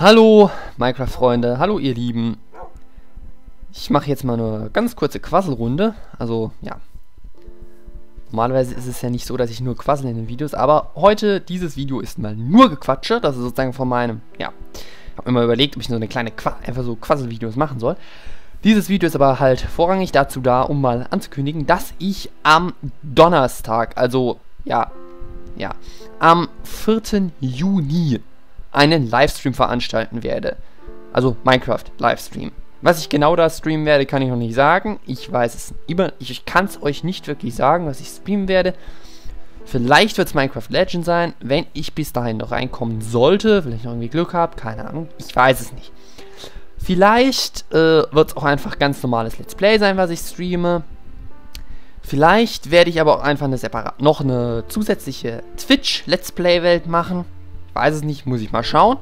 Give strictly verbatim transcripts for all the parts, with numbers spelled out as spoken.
Hallo Minecraft-Freunde, hallo ihr Lieben. Ich mache jetzt mal eine ganz kurze Quaselrunde. Also, ja. Normalerweise ist es ja nicht so, dass ich nur quassel in den Videos, aber heute, dieses Video ist mal nur Gequatsche. Das ist sozusagen von meinem, ja. Ich habe mir mal überlegt, ob ich so eine kleine, Qua einfach so Quassel-Videos machen soll. Dieses Video ist aber halt vorrangig dazu da, um mal anzukündigen, dass ich am Donnerstag, also, ja, ja, am vierten Juni einen Livestream veranstalten werde. Also Minecraft-Livestream. Was ich genau da streamen werde, kann ich noch nicht sagen. Ich weiß es immer, ich, ich kann es euch nicht wirklich sagen, was ich streamen werde. Vielleicht wird es Minecraft Legend sein, wenn ich bis dahin noch reinkommen sollte. Vielleicht noch irgendwie Glück habe, keine Ahnung, ich weiß es nicht. Vielleicht äh, wird es auch einfach ganz normales Let's Play sein, was ich streame. Vielleicht werde ich aber auch einfach eine separate, noch eine zusätzliche Twitch-Let's Play-Welt machen. Ich weiß es nicht, muss ich mal schauen.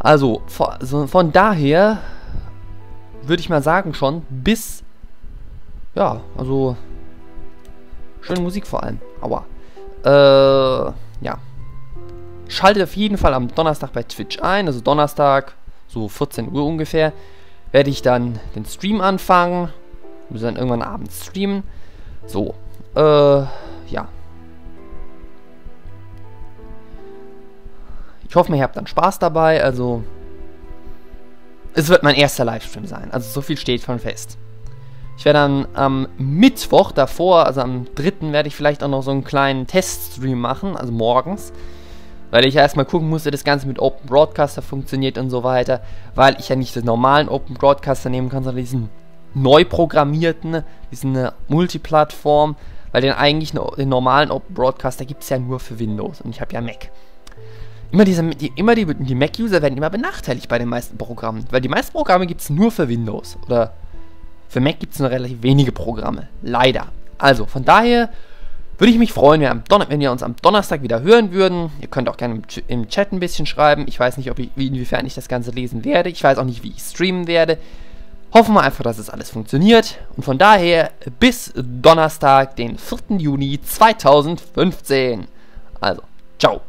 Also, von, so, von daher würde ich mal sagen schon, bis, ja, also, schöne Musik vor allem, aua, äh, ja, schaltet auf jeden Fall am Donnerstag bei Twitch ein, also Donnerstag, so vierzehn Uhr ungefähr, werde ich dann den Stream anfangen, muss dann irgendwann abends streamen, so, äh, ja. Ich hoffe, ihr habt dann Spaß dabei, also, es wird mein erster Livestream sein, also so viel steht schon fest. Ich werde dann am Mittwoch davor, also am dritten werde ich vielleicht auch noch so einen kleinen Teststream machen, also morgens. Weil ich ja erstmal gucken musste, das Ganze mit Open Broadcaster funktioniert und so weiter. Weil ich ja nicht den normalen Open Broadcaster nehmen kann, sondern diesen neu programmierten, diesen Multiplattform. Weil den eigentlich den normalen Open Broadcaster gibt es ja nur für Windows und ich habe ja Mac. Immer, diese, die, immer die, die Mac-User werden immer benachteiligt bei den meisten Programmen. Weil die meisten Programme gibt es nur für Windows. Oder für Mac gibt es nur relativ wenige Programme. Leider. Also, von daher würde ich mich freuen, wenn, am wenn ihr uns am Donnerstag wieder hören würden. Ihr könnt auch gerne im, im Chat ein bisschen schreiben. Ich weiß nicht, ob ich, inwiefern ich das Ganze lesen werde. Ich weiß auch nicht, wie ich streamen werde. Hoffen wir einfach, dass es alles funktioniert. Und von daher bis Donnerstag, den vierten Juni zweitausendfünfzehn. Also, ciao.